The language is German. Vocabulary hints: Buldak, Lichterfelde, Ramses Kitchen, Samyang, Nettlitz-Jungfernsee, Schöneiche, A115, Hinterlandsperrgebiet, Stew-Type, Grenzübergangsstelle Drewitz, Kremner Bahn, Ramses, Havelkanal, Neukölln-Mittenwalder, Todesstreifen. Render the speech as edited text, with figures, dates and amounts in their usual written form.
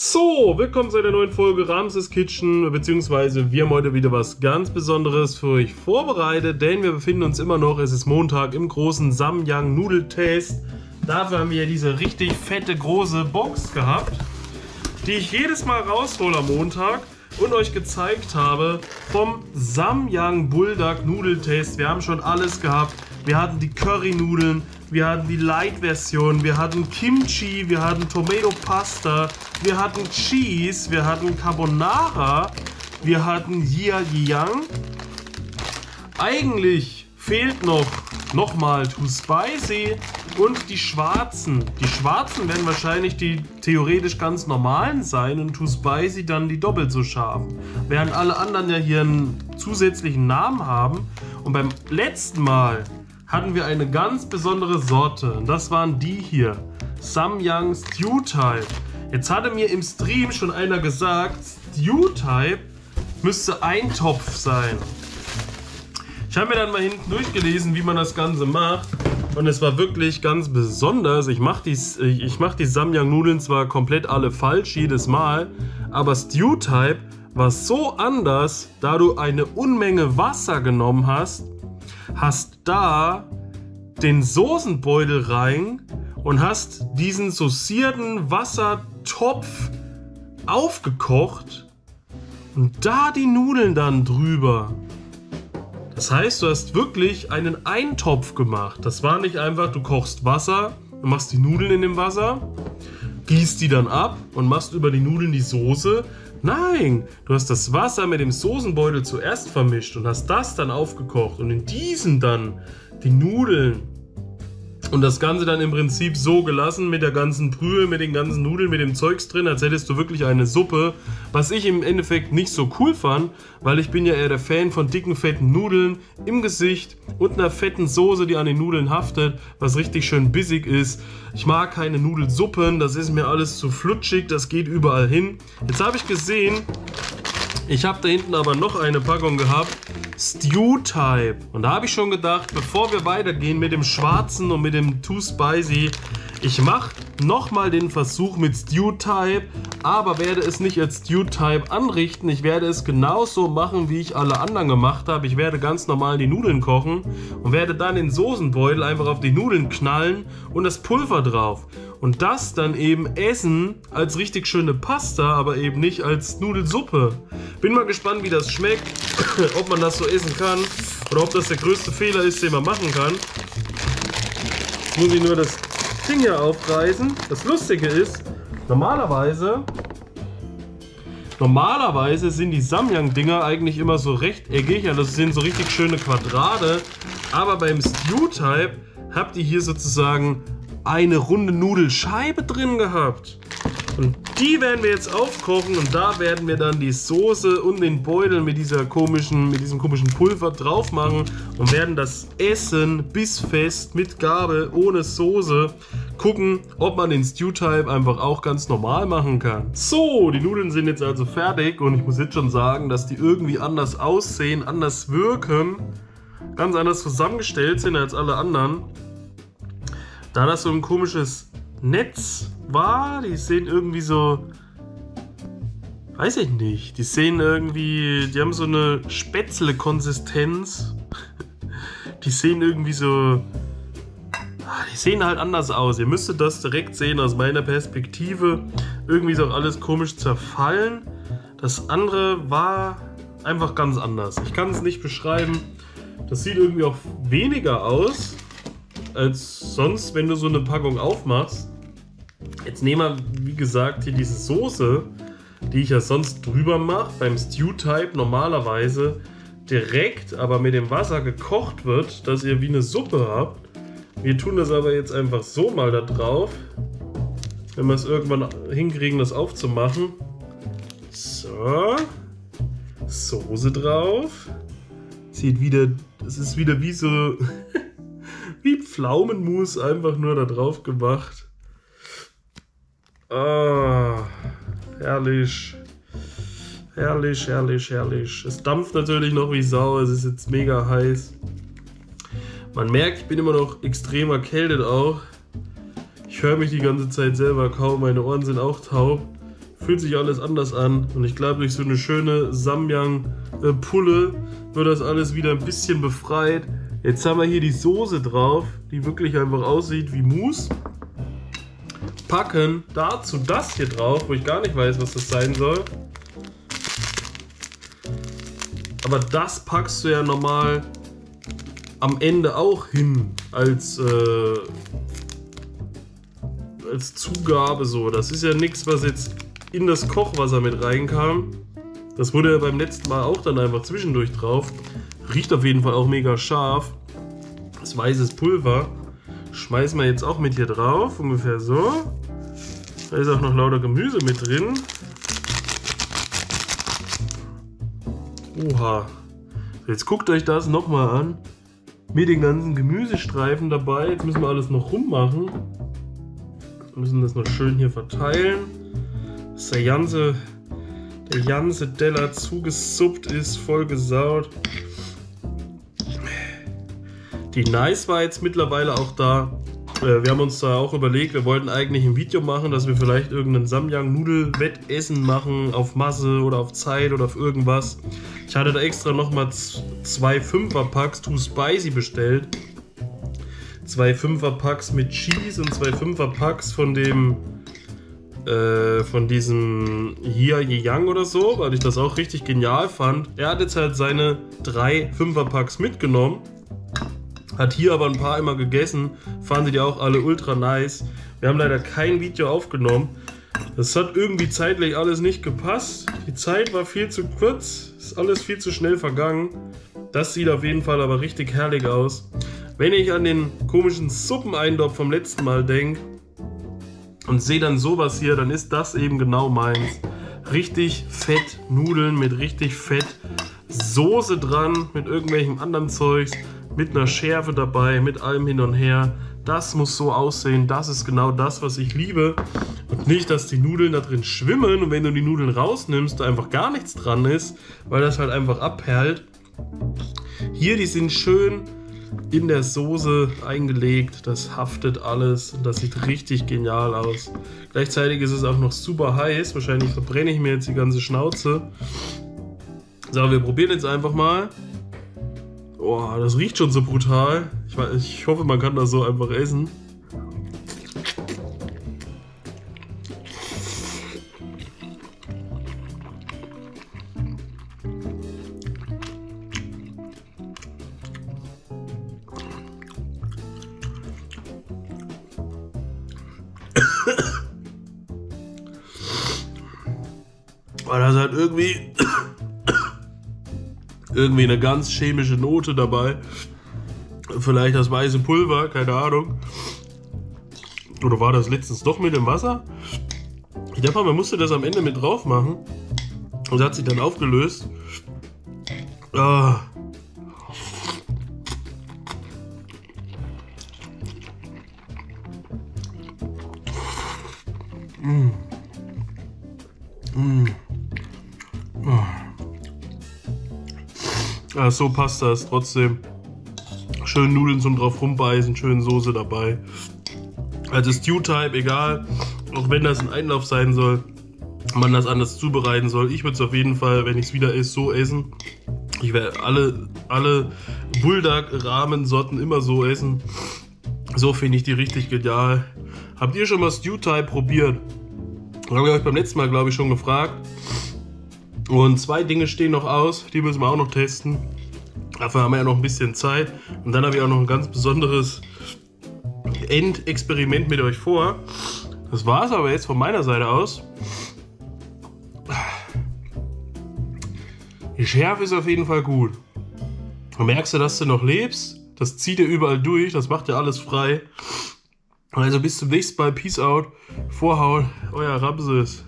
So, willkommen zu einer neuen Folge Ramses Kitchen, beziehungsweise wir haben heute wieder was ganz Besonderes für euch vorbereitet, denn wir befinden uns immer noch, es ist Montag, im großen Samyang Nudeltest. Dafür haben wir diese richtig fette große Box gehabt, die ich jedes Mal raushole am Montag und euch gezeigt habe vom Samyang Buldak Nudeltest. Wir haben schon alles gehabt, wir hatten die Currynudeln. Wir hatten die Light-Version, wir hatten Kimchi, wir hatten Tomato-Pasta, wir hatten Cheese, wir hatten Carbonara, wir hatten Jia-Jiang. Eigentlich fehlt nochmal Too Spicy und die schwarzen. Die schwarzen werden wahrscheinlich die theoretisch ganz normalen sein und Too Spicy dann die doppelt so scharfen. Während alle anderen ja hier einen zusätzlichen Namen haben. Und beim letzten Mal hatten wir eine ganz besondere Sorte und das waren die hier, Samyang Stew-Type. Jetzt hatte mir im Stream schon einer gesagt, Stew-Type müsste Eintopf sein. Ich habe mir dann mal hinten durchgelesen, wie man das Ganze macht und es war wirklich ganz besonders. Ich mach die Samyang Nudeln zwar komplett alle falsch jedes Mal, aber Stew-Type war so anders, da du eine Unmenge Wasser genommen hast, hast da den Soßenbeutel rein und hast diesen saucierten Wassertopf aufgekocht und da die Nudeln dann drüber. Das heißt, du hast wirklich einen Eintopf gemacht. Das war nicht einfach, du kochst Wasser, du machst die Nudeln in dem Wasser, gießt die dann ab und machst über die Nudeln die Soße. Nein, du hast das Wasser mit dem Soßenbeutel zuerst vermischt und hast das dann aufgekocht und in diesem dann die Nudeln und das Ganze dann im Prinzip so gelassen mit der ganzen Brühe, mit den ganzen Nudeln, mit dem Zeugs drin, als hättest du wirklich eine Suppe, was ich im Endeffekt nicht so cool fand, weil ich bin ja eher der Fan von dicken, fetten Nudeln im Gesicht und einer fetten Soße, die an den Nudeln haftet, was richtig schön bissig ist. Ich mag keine Nudelsuppen, das ist mir alles zu flutschig, das geht überall hin. Jetzt habe ich gesehen, ich habe da hinten aber noch eine Packung gehabt, Stew-Type. Und da habe ich schon gedacht, bevor wir weitergehen mit dem Schwarzen und mit dem Too Spicy, ich mache nochmal den Versuch mit Stew-Type, aber werde es nicht als Stew-Type anrichten. Ich werde es genauso machen, wie ich alle anderen gemacht habe. Ich werde ganz normal die Nudeln kochen und werde dann den Soßenbeutel einfach auf die Nudeln knallen und das Pulver drauf. Und das dann eben essen als richtig schöne Pasta, aber eben nicht als Nudelsuppe. Bin mal gespannt, wie das schmeckt, ob man das so essen kann oder ob das der größte Fehler ist, den man machen kann. Jetzt muss ich nur das Ding hier aufreißen. Das Lustige ist, normalerweise sind die Samyang-Dinger eigentlich immer so rechteckig, also das sind so richtig schöne Quadrate, aber beim Stew-Type habt ihr hier sozusagen eine runde Nudelscheibe drin gehabt. Und die werden wir jetzt aufkochen und da werden wir dann die Soße und den Beutel mit diesem komischen Pulver drauf machen und werden das essen bissfest mit Gabel ohne Soße. Gucken, ob man den Stew-Type einfach auch ganz normal machen kann. So, die Nudeln sind jetzt also fertig und ich muss jetzt schon sagen, dass die irgendwie anders aussehen, anders wirken, ganz anders zusammengestellt sind als alle anderen. Da das so ein komisches Netz war, die sehen irgendwie so, weiß ich nicht, die sehen irgendwie, die haben so eine Spätzle-Konsistenz, die sehen irgendwie so, die sehen halt anders aus, ihr müsstet das direkt sehen aus meiner Perspektive, irgendwie ist auch alles komisch zerfallen, das andere war einfach ganz anders, ich kann es nicht beschreiben, das sieht irgendwie auch weniger aus als sonst, wenn du so eine Packung aufmachst. Jetzt nehmen wir, wie gesagt, hier diese Soße, die ich ja sonst drüber mache, beim Stew-Type normalerweise direkt, aber mit dem Wasser gekocht wird, dass ihr wie eine Suppe habt. Wir tun das aber jetzt einfach so mal da drauf, wenn wir es irgendwann hinkriegen, das aufzumachen. So, Soße drauf. Sieht wieder, es ist wieder wie so wie Pflaumenmus einfach nur da drauf gemacht. Ah, herrlich. Herrlich, herrlich, herrlich. Es dampft natürlich noch wie Sau, es ist jetzt mega heiß. Man merkt, ich bin immer noch extrem erkältet auch. Ich höre mich die ganze Zeit selber kaum, meine Ohren sind auch taub. Ich fühlt sich alles anders an und ich glaube, durch so eine schöne Samyang-Pulle wird das alles wieder ein bisschen befreit. Jetzt haben wir hier die Soße drauf, die wirklich einfach aussieht wie Mousse. Packen dazu das hier drauf, wo ich gar nicht weiß, was das sein soll. Aber das packst du ja normal am Ende auch hin als Zugabe so. Das ist ja nichts, was jetzt in das Kochwasser mit reinkam. Das wurde ja beim letzten Mal auch dann einfach zwischendurch drauf. Riecht auf jeden Fall auch mega scharf. Das weißes Pulver schmeißen wir jetzt auch mit hier drauf, ungefähr so. Da ist auch noch lauter Gemüse mit drin. Oha. Jetzt guckt euch das nochmal an. Mit den ganzen Gemüsestreifen dabei. Jetzt müssen wir alles noch rummachen. Wir müssen das noch schön hier verteilen, dass der ganze Teller zugesuppt ist, voll gesaut. Die Nice war jetzt mittlerweile auch da. Wir haben uns da auch überlegt, wir wollten eigentlich ein Video machen, dass wir vielleicht irgendein Samyang-Nudel-Wettessen machen, auf Masse oder auf Zeit oder auf irgendwas. Ich hatte da extra nochmal zwei 5er-Packs Too Spicy bestellt. Zwei 5er-Packs mit Cheese und zwei 5er-Packs von diesem hier Yang oder so, weil ich das auch richtig genial fand. Er hat jetzt halt seine drei 5er-Packs mitgenommen. Hat hier aber ein paar immer gegessen, fanden sie die auch alle ultra nice. Wir haben leider kein Video aufgenommen. Das hat irgendwie zeitlich alles nicht gepasst. Die Zeit war viel zu kurz, ist alles viel zu schnell vergangen. Das sieht auf jeden Fall aber richtig herrlich aus. Wenn ich an den komischen Suppeneintopf vom letzten Mal denke und sehe dann sowas hier, dann ist das eben genau meins. Richtig fett Nudeln mit richtig fett Soße dran, mit irgendwelchem anderen Zeugs. Mit einer Schärfe dabei, mit allem hin und her. Das muss so aussehen, das ist genau das, was ich liebe. Und nicht, dass die Nudeln da drin schwimmen und wenn du die Nudeln rausnimmst, da einfach gar nichts dran ist, weil das halt einfach abperlt. Hier, die sind schön in der Soße eingelegt, das haftet alles und das sieht richtig genial aus. Gleichzeitig ist es auch noch super heiß, wahrscheinlich verbrenne ich mir jetzt die ganze Schnauze. So, wir probieren jetzt einfach mal. Oh, das riecht schon so brutal. Ich hoffe, man kann das so einfach essen. Weil das halt irgendwie eine ganz chemische Note dabei. Vielleicht das weiße Pulver, keine Ahnung. Oder war das letztens doch mit dem Wasser? Ich dachte mal, man musste das am Ende mit drauf machen. Und das hat sich dann aufgelöst. Ah. Mm. Mm. Ja, so passt das trotzdem. Schön Nudeln zum drauf rumbeißen, schön Soße dabei. Also Stew-Type, egal, auch wenn das ein Einlauf sein soll, man das anders zubereiten soll. Ich würde es auf jeden Fall, wenn ich es wieder esse, so essen. Ich werde alle Buldak-Ramen-Sorten immer so essen. So finde ich die richtig genial. Habt ihr schon mal Stew-Type probiert? Haben wir euch beim letzten Mal, glaube ich, schon gefragt. Und zwei Dinge stehen noch aus, die müssen wir auch noch testen. Dafür haben wir ja noch ein bisschen Zeit. Und dann habe ich auch noch ein ganz besonderes Endexperiment mit euch vor. Das war es aber jetzt von meiner Seite aus. Die Schärfe ist auf jeden Fall gut. Du merkst ja, dass du noch lebst. Das zieht dir überall durch, das macht dir alles frei. Also bis zum nächsten Mal. Peace out. Vorhauen, euer Ramses.